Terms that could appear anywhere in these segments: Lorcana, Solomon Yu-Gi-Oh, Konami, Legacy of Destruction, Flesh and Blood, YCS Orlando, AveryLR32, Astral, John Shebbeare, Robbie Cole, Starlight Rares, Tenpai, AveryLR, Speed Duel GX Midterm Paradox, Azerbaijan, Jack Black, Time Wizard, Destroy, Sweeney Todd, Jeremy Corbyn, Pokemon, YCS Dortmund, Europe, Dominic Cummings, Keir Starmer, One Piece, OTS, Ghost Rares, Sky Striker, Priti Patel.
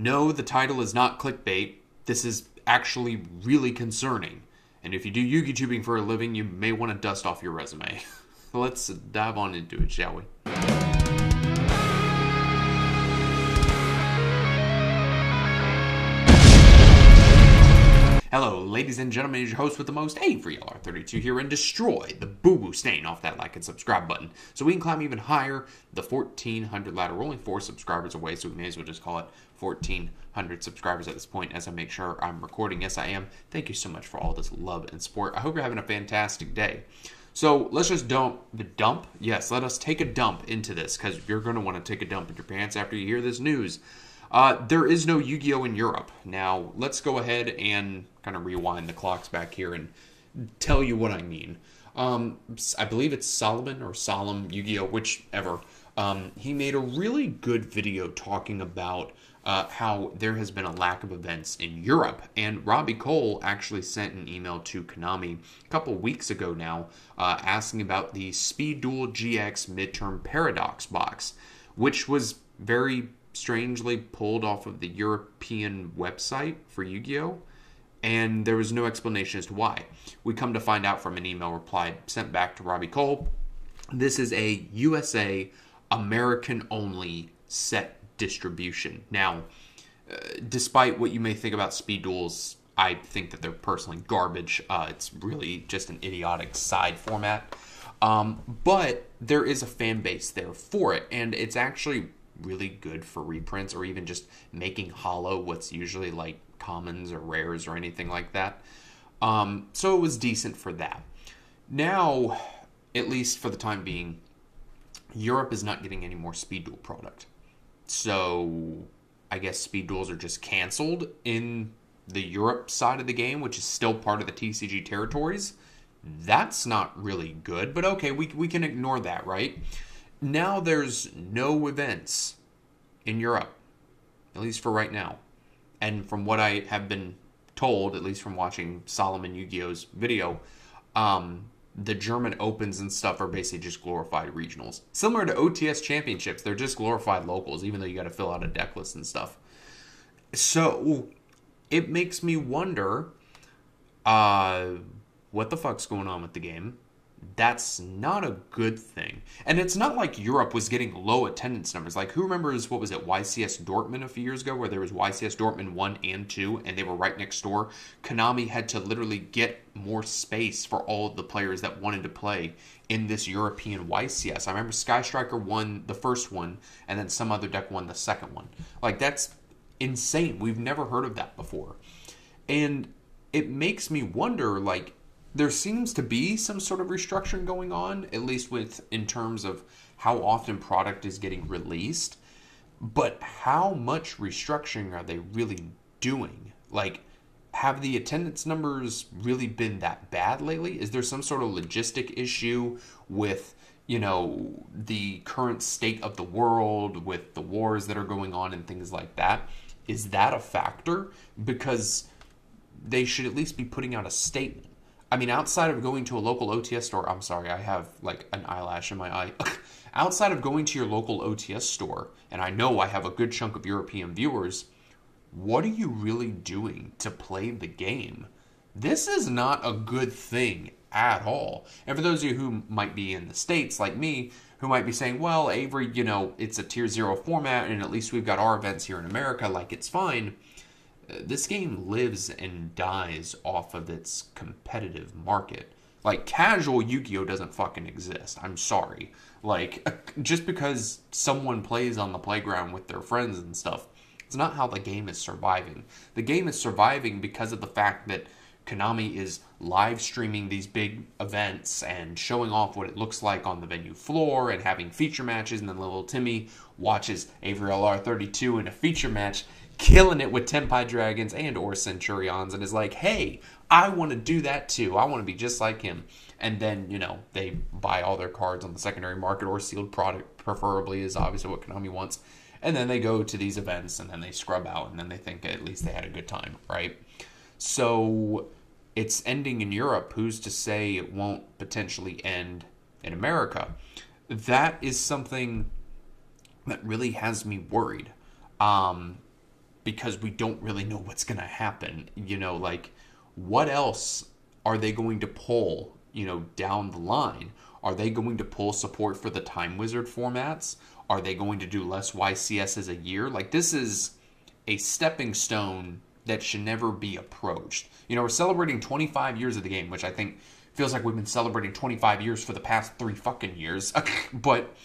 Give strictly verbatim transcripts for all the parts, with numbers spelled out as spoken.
No, the title is not clickbait. This is actually really concerning. And if you do Yu-Gi tubing for a living, you may want to dust off your resume. Let's dive on into it, shall we? Hello, ladies and gentlemen, it's your host with the most, AveryLR thirty-two here, and Destroy, the boo-boo stain off that like and subscribe button. So we can climb even higher, the fourteen hundred ladder. We're only four subscribers away, so we may as well just call it fourteen hundred subscribers at this point as I make sure I'm recording. Yes, I am. Thank you so much for all this love and support. I hope you're having a fantastic day. So let's just dump the dump. Yes, let us take a dump into this, because you're going to want to take a dump in your pants after you hear this news. Uh, there is no Yu-Gi-Oh! In Europe. Now, let's go ahead and kind of rewind the clocks back here and tell you what I mean. Um, I believe it's Solomon or Solemn Yu-Gi-Oh! Whichever. Um, he made a really good video talking about uh, how there has been a lack of events in Europe. And Robbie Cole actually sent an email to Konami a couple weeks ago now uh, asking about the Speed Duel G X Midterm Paradox box, which was very strangely pulled off of the European website for Yu-Gi-Oh! And there was no explanation as to why. We come to find out from an email reply sent back to Robbie Cole. This is a U S A American-only set distribution. Now, uh, despite what you may think about speed duels, I think that they're personally garbage. Uh, it's really just an idiotic side format. Um, but there is a fan base there for it, and it's actually really good for reprints or even just making hollow what's usually like commons or rares or anything like that. Um, so it was decent for that. Now, at least for the time being, Europe is not getting any more Speed Duel product. So I guess Speed Duels are just canceled in the Europe side of the game, which is still part of the T C G territories. That's not really good, but okay, we, we can ignore that, right? Now there's no events in Europe, at least for right now. And from what I have been told, at least from watching Solomon Yu-Gi-Oh's video, um, the German Opens and stuff are basically just glorified regionals. Similar to O T S championships, they're just glorified locals, even though you got to fill out a deck list and stuff. So it makes me wonder uh, what the fuck's going on with the game. That's not a good thing. And it's not like Europe was getting low attendance numbers. Like, who remembers, what was it, Y C S Dortmund a few years ago, where there was Y C S Dortmund one and two, and they were right next door? Konami had to literally get more space for all of the players that wanted to play in this European Y C S. I remember Sky Striker won the first one, and then some other deck won the second one. Like, that's insane. We've never heard of that before. And it makes me wonder, like, there seems to be some sort of restructuring going on, at least with in terms of how often product is getting released. But how much restructuring are they really doing? Like, have the attendance numbers really been that bad lately? Is there some sort of logistic issue with, you know, the current state of the world, with the wars that are going on and things like that? Is that a factor? Because they should at least be putting out a statement. I mean, outside of going to a local O T S store, I'm sorry, I have like an eyelash in my eye. Outside of going to your local O T S store, and I know I have a good chunk of European viewers, what are you really doing to play the game? This is not a good thing at all. And for those of you who might be in the States, like me, who might be saying, well, Avery, you know, it's a tier zero format, and at least we've got our events here in America, like it's fine. This game lives and dies off of its competitive market. Like, casual Yu-Gi-Oh! Doesn't fucking exist. I'm sorry. Like, just because someone plays on the playground with their friends and stuff, it's not how the game is surviving. The game is surviving because of the fact that Konami is live streaming these big events and showing off what it looks like on the venue floor and having feature matches, and then little Timmy watches AveryLR thirty-two in a feature match killing it with Tenpai Dragons and or Centurions, and is like, hey, I want to do that too. I want to be just like him. And then, you know, they buy all their cards on the secondary market or sealed product, preferably, is obviously what Konami wants. And then they go to these events, and then they scrub out, and then they think at least they had a good time, right? So it's ending in Europe. Who's to say it won't potentially end in America? That is something that really has me worried. Um... because we don't really know what's going to happen. You know, like, what else are they going to pull, you know, down the line? Are they going to pull support for the Time Wizard formats? Are they going to do less Y C Ss a year? Like, this is a stepping stone that should never be approached. You know, we're celebrating twenty-five years of the game, which I think feels like we've been celebrating twenty-five years for the past three fucking years. But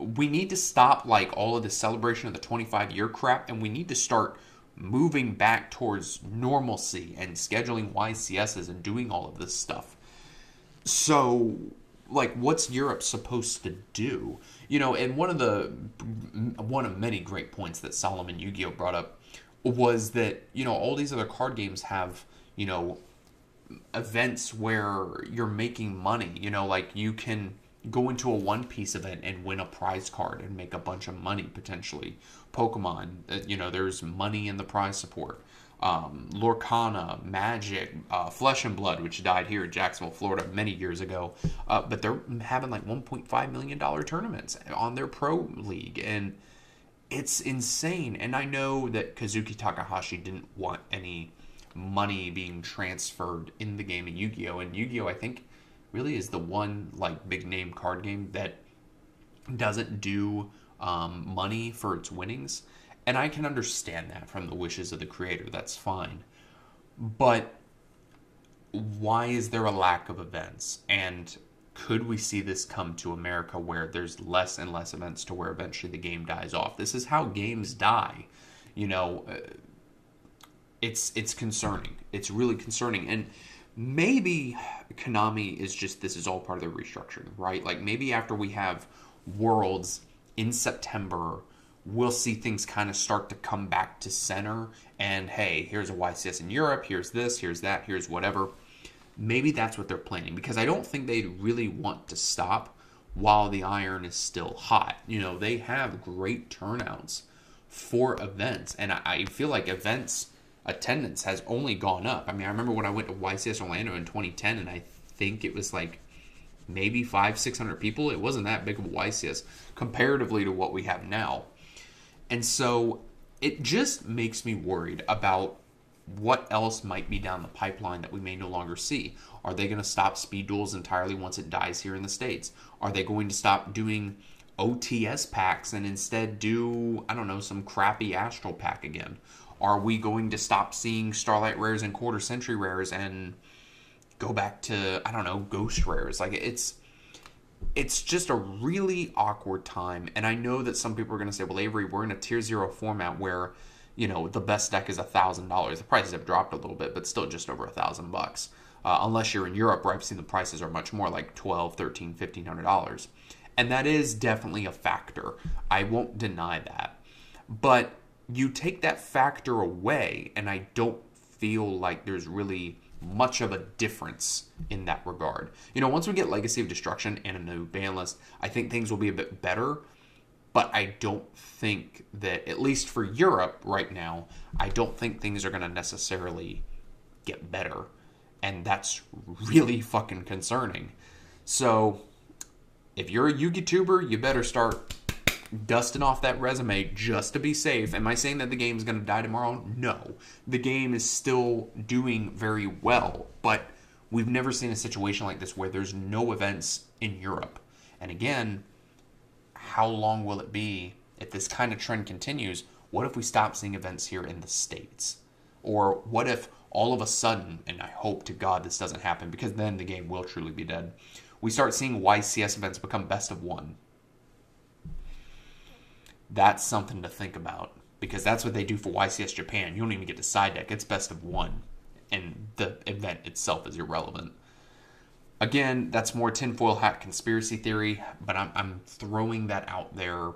we need to stop, like, all of this celebration of the twenty-five year crap, and we need to start moving back towards normalcy and scheduling Y C Ss and doing all of this stuff. So, like, what's Europe supposed to do? You know, and one of the, one of many great points that Solomon Yu-Gi-Oh brought up was that, you know, all these other card games have, you know, events where you're making money. You know, like, you can go into a One Piece event and win a prize card and make a bunch of money, potentially. Pokemon, you know, there's money in the prize support. Um, Lorcana, Magic, uh, Flesh and Blood, which died here in Jacksonville, Florida many years ago. Uh, but they're having like one point five million dollar tournaments on their pro league. And it's insane. And I know that Kazuki Takahashi didn't want any money being transferred in the game of Yu-Gi-Oh! And Yu-Gi-Oh! I think really is the one, like, big name card game that doesn't do um, money for its winnings. And I can understand that from the wishes of the creator. That's fine. But why is there a lack of events? And could we see this come to America, where there's less and less events to where eventually the game dies off? This is how games die. You know, it's, it's concerning. It's really concerning. And maybe Konami is just, this is all part of their restructuring, right? Like, maybe after we have Worlds in September, we'll see things kind of start to come back to center. And, hey, here's a Y C S in Europe, here's this, here's that, here's whatever. Maybe that's what they're planning, because I don't think they really want to stop while the iron is still hot. You know, they have great turnouts for events, and I feel like events attendance has only gone up. I mean, I remember when I went to Y C S Orlando in twenty ten, and I think it was like maybe five, six hundred people. It wasn't that big of a Y C S comparatively to what we have now. And so it just makes me worried about what else might be down the pipeline that we may no longer see. Are they going to stop speed duels entirely once it dies here in the States? Are they going to stop doing O T S packs and instead do, I don't know, some crappy Astral pack again? Are we going to stop seeing Starlight Rares and Quarter Century Rares and go back to, I don't know, Ghost Rares? Like, it's... it's just a really awkward time. And I know that some people are going to say, well, Avery, we're in a tier zero format where, you know, the best deck is a thousand dollars. The prices have dropped a little bit, but still just over a thousand bucks. Unless you're in Europe, where I've seen the prices are much more, like twelve, thirteen, fifteen hundred dollars. And that is definitely a factor. I won't deny that. But you take that factor away, and I don't feel like there's really much of a difference in that regard. You know, once we get Legacy of Destruction and a new ban list, I think things will be a bit better, but I don't think that, at least for Europe right now, I don't think things are going to necessarily get better, and that's really fucking concerning. So, if you're a Yu-Gi-Tuber, you better start dusting off that resume just to be safe. Am I saying that the game's going to die tomorrow? No. The game is still doing very well, but we've never seen a situation like this where there's no events in Europe. And again, how long will it be if this kind of trend continues? What if we stop seeing events here in the States? Or what if all of a sudden, and I hope to God this doesn't happen, because then the game will truly be dead, we start seeing Y C S events become best of one? That's something to think about, because that's what they do for Y C S Japan. You don't even get to side deck. It's best of one, and the event itself is irrelevant. Again, that's more tinfoil hat conspiracy theory, but I'm, I'm throwing that out there,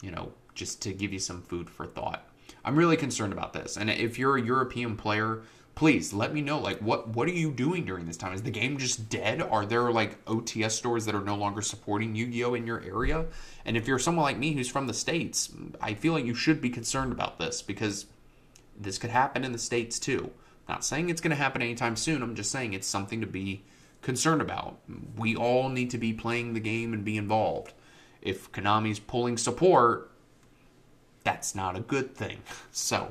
you know, just to give you some food for thought. I'm really concerned about this, and if you're a European player, please let me know, like, what, what are you doing during this time? Is the game just dead? Are there, like, O T S stores that are no longer supporting Yu-Gi-Oh in your area? And if you're someone like me who's from the States, I feel like you should be concerned about this, because this could happen in the States too. Not saying it's going to happen anytime soon. I'm just saying it's something to be concerned about. We all need to be playing the game and be involved. If Konami's pulling support, that's not a good thing. So...